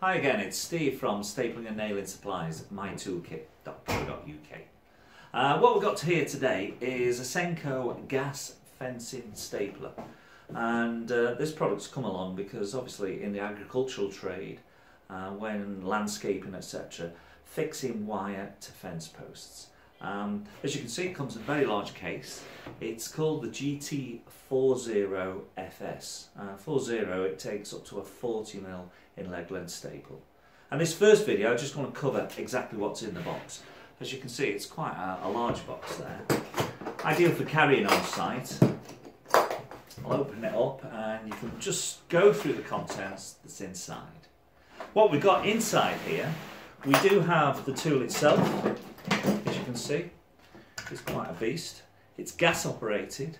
Hi again, it's Steve from Stapling and Nailing Supplies, mytoolkit.co.uk. What we've got here today is a Senco gas fencing stapler, and this product's come along because obviously in the agricultural trade, when landscaping etc, fixing wire to fence posts. As you can see, it comes in a very large case. It's called the GT40FS. 40, it takes up to a 40mm in leg length staple. And this first video, I just want to cover exactly what's in the box. As you can see, it's quite a large box there. Ideal for carrying on site. I'll open it up and you can just go through the contents that's inside. What we've got inside here, we do have the tool itself. Can see, it's quite a beast. It's gas operated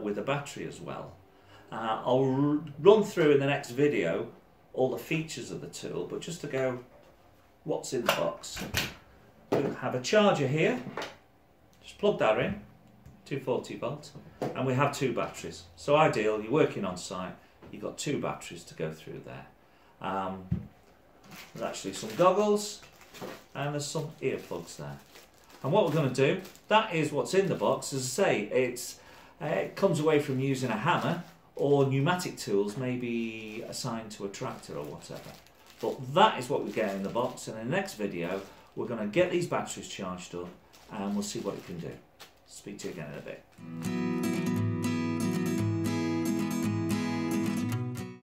with a battery as well. I'll run through in the next video all the features of the tool, but just to go what's in the box. We have a charger here, just plug that in, 240 volt, and we have two batteries. So ideal, you're working on site, you've got two batteries to go through there. There's actually some goggles and there's some earplugs there. And what we're going to do, that is what's in the box. As I say, it comes away from using a hammer or pneumatic tools, maybe assigned to a tractor or whatever. But that is what we get in the box. And in the next video, we're going to get these batteries charged up and we'll see what it can do. Speak to you again in a bit.